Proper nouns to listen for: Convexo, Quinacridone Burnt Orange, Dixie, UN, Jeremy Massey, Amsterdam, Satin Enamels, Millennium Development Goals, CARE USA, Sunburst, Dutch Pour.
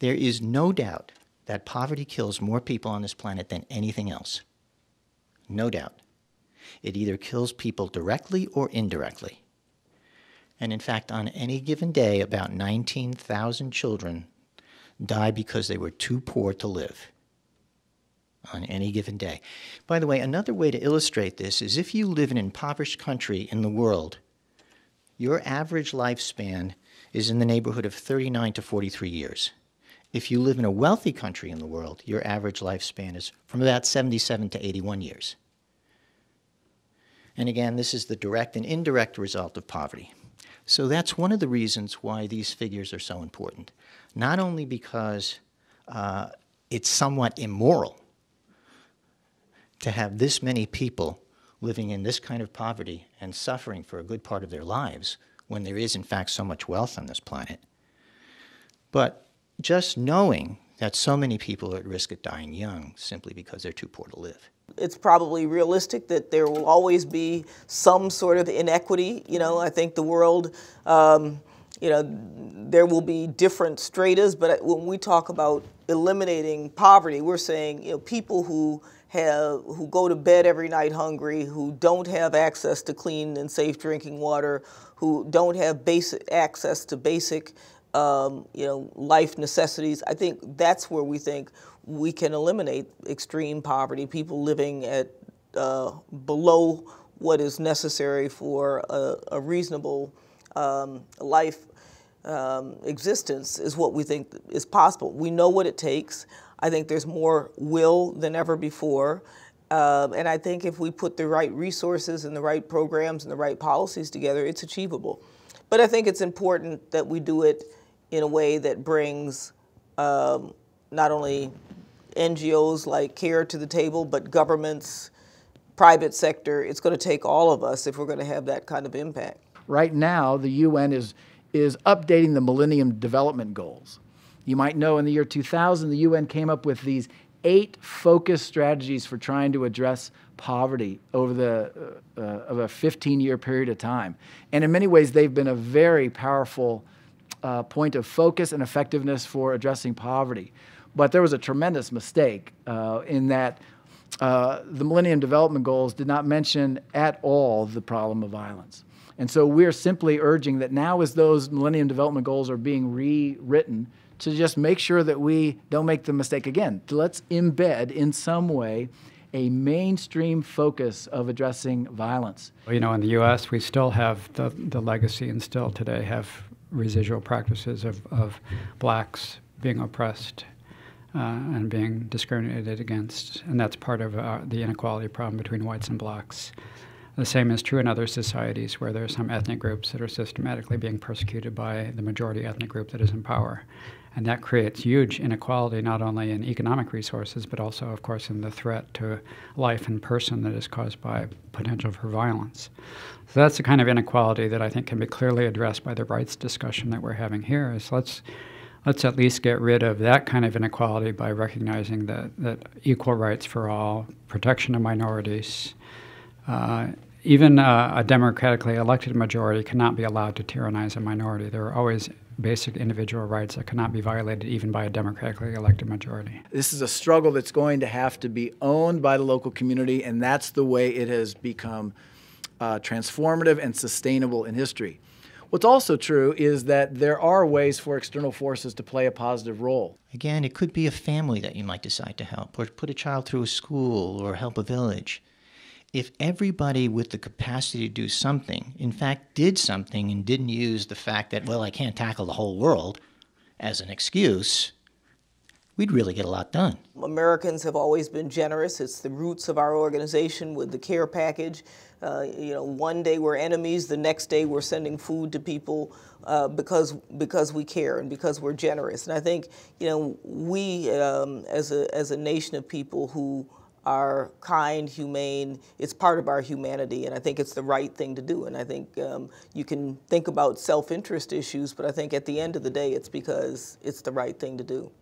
There is no doubt that poverty kills more people on this planet than anything else. No doubt. It either kills people directly or indirectly. And in fact, on any given day, about 19,000 children die because they were too poor to live. On any given day. By the way, another way to illustrate this is if you live in an impoverished country in the world, your average lifespan is in the neighborhood of 39 to 43 years. If you live in a wealthy country in the world, your average lifespan is from about 77 to 81 years. And again, this is the direct and indirect result of poverty. So that's one of the reasons why these figures are so important. Not only because it's somewhat immoral to have this many people living in this kind of poverty and suffering for a good part of their lives when there is, in fact, so much wealth on this planet, but just knowing that so many people are at risk of dying young simply because they're too poor to live. It's probably realistic that there will always be some sort of inequity. You know, I think the world, you know, there will be different stratas, but when we talk about eliminating poverty, we're saying, you know, people who go to bed every night hungry, who don't have access to clean and safe drinking water, who don't have basic access to basic you know, life necessities. I think that's where we think we can eliminate extreme poverty, people living at below what is necessary for a reasonable life existence is what we think is possible. We know what it takes. I think there's more will than ever before. And I think if we put the right resources and the right programs and the right policies together, it's achievable. But I think it's important that we do it in a way that brings not only NGOs like CARE to the table, but governments, private sector. It's going to take all of us if we're going to have that kind of impact. Right now, the UN is updating the Millennium Development Goals. You might know in the year 2000, the UN came up with these 8 focused strategies for trying to address poverty over the of a 15-year period of time. And in many ways, they've been a very powerful point of focus and effectiveness for addressing poverty. But there was a tremendous mistake in that the Millennium Development Goals did not mention at all the problem of violence. And so we're simply urging that now as those Millennium Development Goals are being rewritten, to just make sure that we don't make the mistake again. Let's embed in some way a mainstream focus of addressing violence. Well, you know, in the U.S., we still have the legacy and still today have residual practices of blacks being oppressed and being discriminated against. And that's part of the inequality problem between whites and blacks. The same is true in other societies where there are some ethnic groups that are systematically being persecuted by the majority ethnic group that is in power. And that creates huge inequality, not only in economic resources, but also, of course, in the threat to life and person that is caused by potential for violence. So that's the kind of inequality that I think can be clearly addressed by the rights discussion that we're having here, is let's at least get rid of that kind of inequality by recognizing that equal rights for all, protection of minorities, even a democratically elected majority cannot be allowed to tyrannize a minority. There are always basic individual rights that cannot be violated even by a democratically elected majority. This is a struggle that's going to have to be owned by the local community, and that's the way it has become transformative and sustainable in history. What's also true is that there are ways for external forces to play a positive role. Again, it could be a family that you might decide to help, or put a child through a school, or help a village. If everybody with the capacity to do something, in fact, did something and didn't use the fact that, well, I can't tackle the whole world as an excuse, we'd really get a lot done. Americans have always been generous. It's the roots of our organization with the CARE package. You know, one day we're enemies, the next day we're sending food to people because we care and because we're generous. And I think, you know, we as a nation of people who are kind, humane, it's part of our humanity, and I think it's the right thing to do. And I think you can think about self-interest issues, but I think at the end of the day, it's because it's the right thing to do.